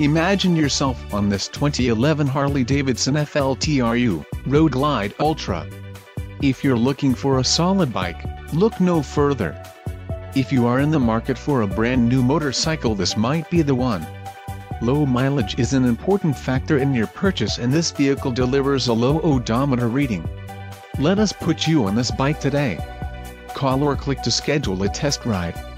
Imagine yourself on this 2011 Harley-Davidson FLTRU, Road Glide Ultra. If you're looking for a solid bike, look no further. If you are in the market for a brand new motorcycle, this might be the one. Low mileage is an important factor in your purchase, and this vehicle delivers a low odometer reading. Let us put you on this bike today. Call or click to schedule a test ride.